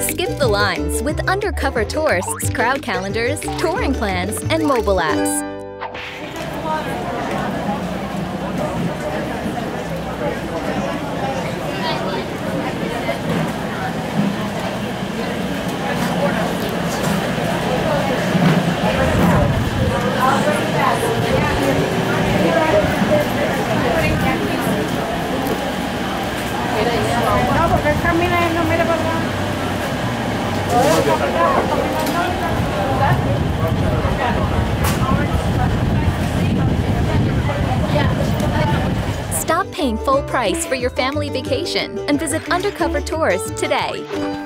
Skip the lines with Undercover Tourist's crowd calendars, touring plans, and mobile apps. Stop paying full price for your family vacation and visit Undercover Tourist today.